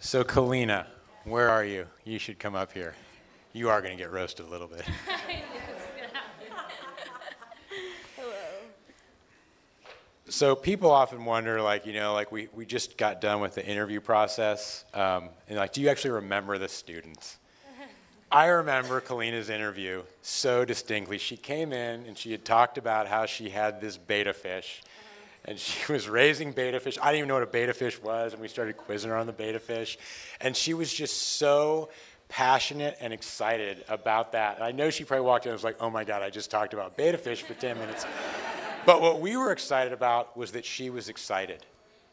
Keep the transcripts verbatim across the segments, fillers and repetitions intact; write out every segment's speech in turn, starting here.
So Kalina, where are you? You should come up here. You are going to get roasted a little bit. Hello. So people often wonder, like, you know, like we, we just got done with the interview process. Um, and like, do you actually remember the students? I remember Kalina's interview so distinctly. She came in and she had talked about how she had this betta fish. And she was raising betta fish. I didn't even know what a betta fish was, and we started quizzing her on the betta fish. And she was just so passionate and excited about that. And I know she probably walked in and was like, oh my God, I just talked about betta fish for ten minutes. But what we were excited about was that she was excited,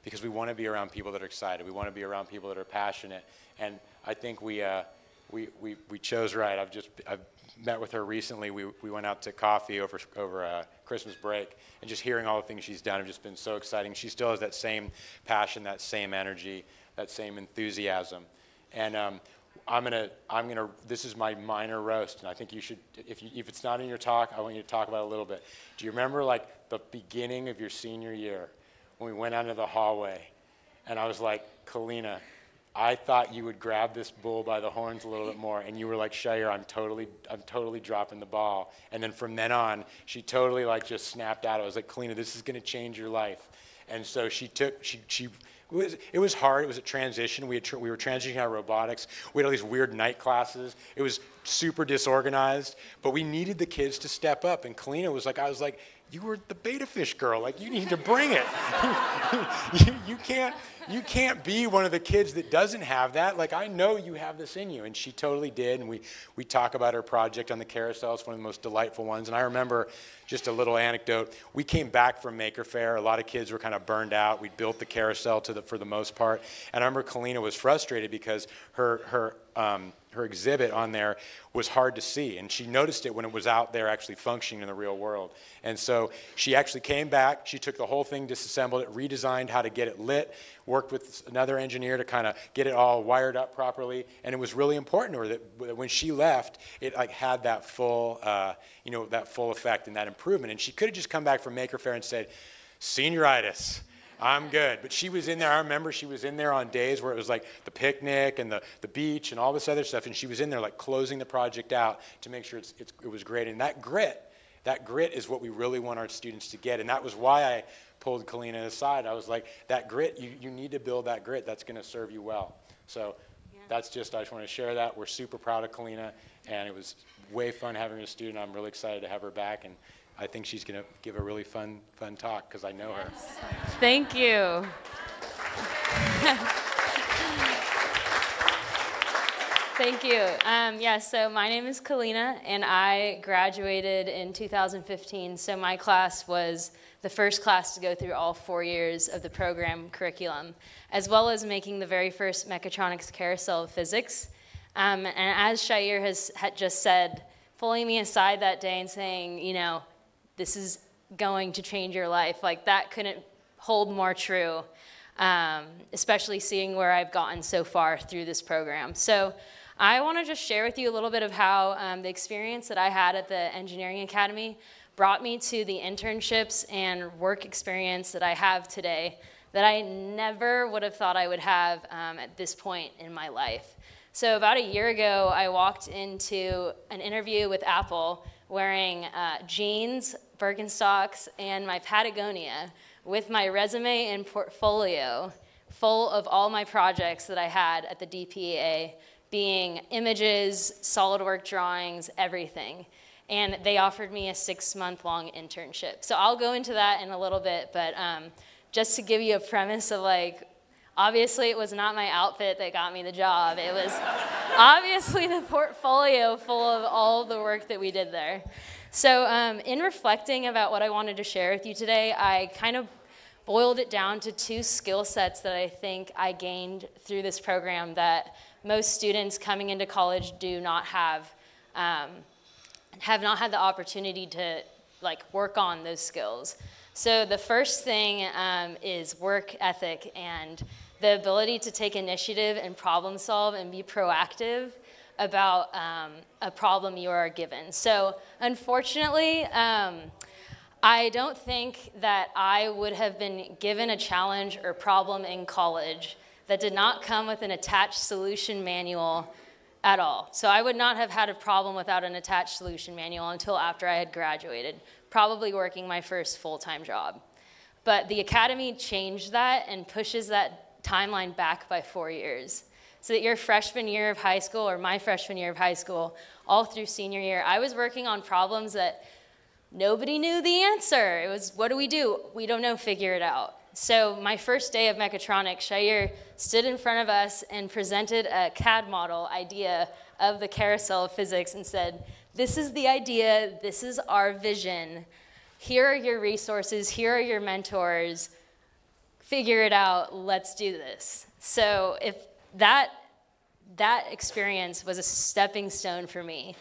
because we want to be around people that are excited. We want to be around people that are passionate. And I think we, uh, we, we, we chose right. I've just, I've met with her recently. We, we went out to coffee over, over uh, Christmas break, and just hearing all the things she's done have just been so exciting. She still has that same passion, that same energy, that same enthusiasm. And um, I'm gonna, I'm gonna, this is my minor roast, and I think you should, if, you, if it's not in your talk, I want you to talk about it a little bit. Do you remember like the beginning of your senior year when we went out into the hallway, and I was like, Kalina, I thought you would grab this bull by the horns a little bit more, and you were like, Shayer, I'm totally, I'm totally dropping the ball. And then from then on, she totally like just snapped out. I was like, Kalina, this is gonna change your life. And so she took, she, she it was, it was hard, it was a transition. We had, tr we were transitioning out of robotics. We had all these weird night classes. It was super disorganized, but we needed the kids to step up. And Kalina was like, I was like, you were the betta fish girl. Like, you need to bring it. you, you can't, you can't be one of the kids that doesn't have that. Like, I know you have this in you. And she totally did. And we, we talk about her project on the carousel. It's one of the most delightful ones. And I remember just a little anecdote. We came back from Maker Faire. A lot of kids were kind of burned out. We built the carousel to the, for the most part. And I remember Kalina was frustrated because her, her, um, her exhibit on there was hard to see, and she noticed it when it was out there actually functioning in the real world. And so she actually came back, she took the whole thing, disassembled it, redesigned how to get it lit, worked with another engineer to kind of get it all wired up properly, and it was really important to her that when she left, it like had that full, uh, you know, that full effect and that improvement. And she could have just come back from Maker Faire and said, senioritis, I'm good. But she was in there. I remember she was in there on days where it was like the picnic and the, the beach and all this other stuff. And she was in there like closing the project out to make sure it's, it's, it was great. And that grit, that grit is what we really want our students to get. And that was why I pulled Kalina aside. I was like, that grit, you, you need to build that grit. That's going to serve you well. So yeah. That's just, I just want to share that. We're super proud of Kalina. And it was way fun having her as a student. I'm really excited to have her back. And I think she's going to give a really fun, fun talk because I know her. Thank you. Thank you. Um, yeah, so my name is Kalina, and I graduated in two thousand fifteen. So my class was the first class to go through all four years of the program curriculum, as well as making the very first mechatronics carousel of physics. Um, and as Shayer has had just said, pulling me aside that day and saying, you know, this is going to change your life. Like, that couldn't hold more true, um, especially seeing where I've gotten so far through this program. So I want to just share with you a little bit of how um, the experience that I had at the Engineering Academy brought me to the internships and work experience that I have today that I never would have thought I would have um, at this point in my life. So about a year ago, I walked into an interview with Apple wearing uh, jeans, Birkenstocks, and my Patagonia with my resume and portfolio full of all my projects that I had at the D P E A, being images, SolidWorks drawings, everything. And they offered me a six-month-long internship. So I'll go into that in a little bit, but um, just to give you a premise of like, obviously, it was not my outfit that got me the job. It was obviously the portfolio full of all the work that we did there. So um, in reflecting about what I wanted to share with you today, I kind of boiled it down to two skill sets that I think I gained through this program that most students coming into college do not have, um, have not had the opportunity to like work on those skills. So the first thing um, is work ethic and the ability to take initiative and problem solve and be proactive about um, a problem you are given. So unfortunately, um, I don't think that I would have been given a challenge or problem in college that did not come with an attached solution manual at all. So I would not have had a problem without an attached solution manual until after I had graduated, probably working my first full-time job. But the academy changed that and pushes that timeline back by four years. So that your freshman year of high school, or my freshman year of high school, all through senior year, I was working on problems that nobody knew the answer. It was, what do we do? We don't know, figure it out. So my first day of mechatronics, Shair stood in front of us and presented a C A D model idea of the carousel of physics and said, this is the idea, this is our vision. Here are your resources, here are your mentors. Figure it out, let's do this. So if that, that experience was a stepping stone for me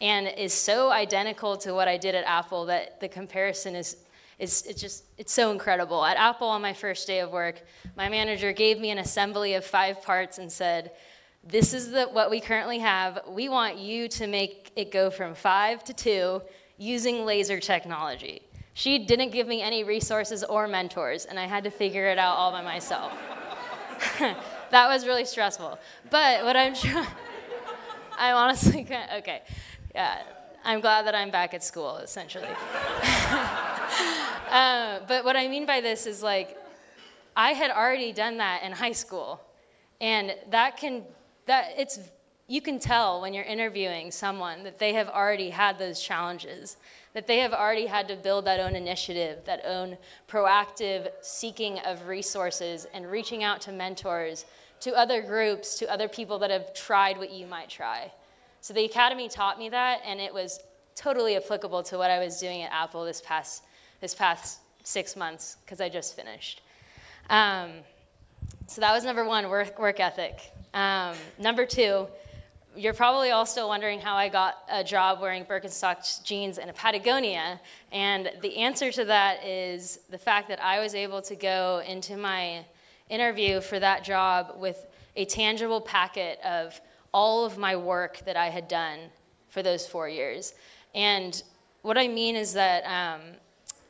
and is so identical to what I did at Apple that the comparison is It's, it's just, it's so incredible. At Apple, on my first day of work, my manager gave me an assembly of five parts and said, this is the, what we currently have. We want you to make it go from five to two using laser technology. She didn't give me any resources or mentors, and I had to figure it out all by myself. That was really stressful. But what I'm trying, I'm honestly kind of, okay. Yeah, I'm glad that I'm back at school, essentially. Uh, but what I mean by this is, like, I had already done that in high school, and that can, that it's, you can tell when you're interviewing someone that they have already had those challenges, that they have already had to build that own initiative, that own proactive seeking of resources and reaching out to mentors, to other groups, to other people that have tried what you might try. So the academy taught me that, and it was totally applicable to what I was doing at Apple this past this past six months, because I just finished. Um, so that was number one, work, work ethic. Um, number two, you're probably all still wondering how I got a job wearing Birkenstocks jeans and a Patagonia, and the answer to that is the fact that I was able to go into my interview for that job with a tangible packet of all of my work that I had done for those four years. And what I mean is that um,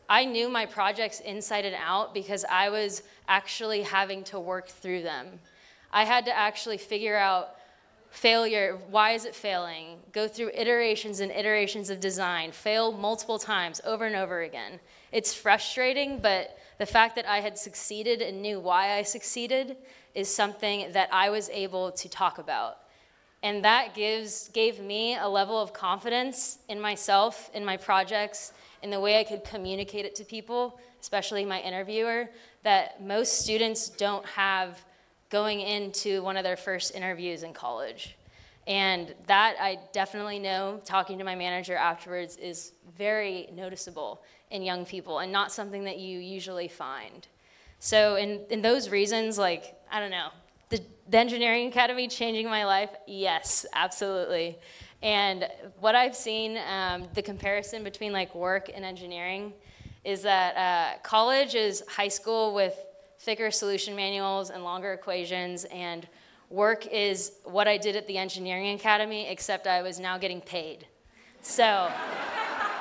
I knew my projects inside and out because I was actually having to work through them. I had to actually figure out failure, why is it failing? Go through iterations and iterations of design, fail multiple times over and over again. It's frustrating, but the fact that I had succeeded and knew why I succeeded is something that I was able to talk about. And that gives, gave me a level of confidence in myself, in my projects, in the way I could communicate it to people, especially my interviewer, that most students don't have going into one of their first interviews in college. And that I definitely know, talking to my manager afterwards, is very noticeable in young people and not something that you usually find. So in, in those reasons, like, I don't know, the, the engineering academy changing my life, yes, absolutely. And what I've seen, um, the comparison between like work and engineering is that uh, college is high school with thicker solution manuals and longer equations, and work is what I did at the engineering academy, except I was now getting paid. So,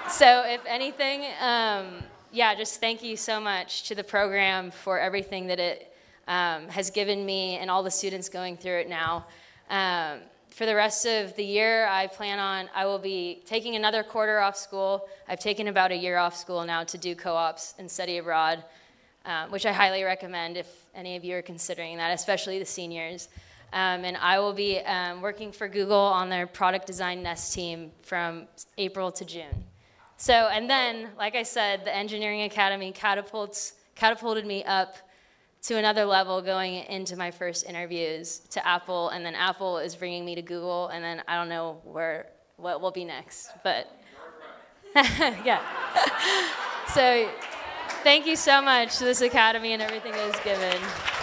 so if anything, um, yeah, just thank you so much to the program for everything that it um, has given me and all the students going through it now. Um, For the rest of the year, I plan on, I will be taking another quarter off school. I've taken about a year off school now to do co-ops and study abroad, um, which I highly recommend if any of you are considering that, especially the seniors. Um, and I will be um, working for Google on their product design Nest team from April to June. So, and then, like I said, the engineering academy catapults, catapulted me up to another level going into my first interviews to Apple, and then Apple is bringing me to Google, and then I don't know where, what will be next, but yeah. So thank you so much to this academy and everything that was given.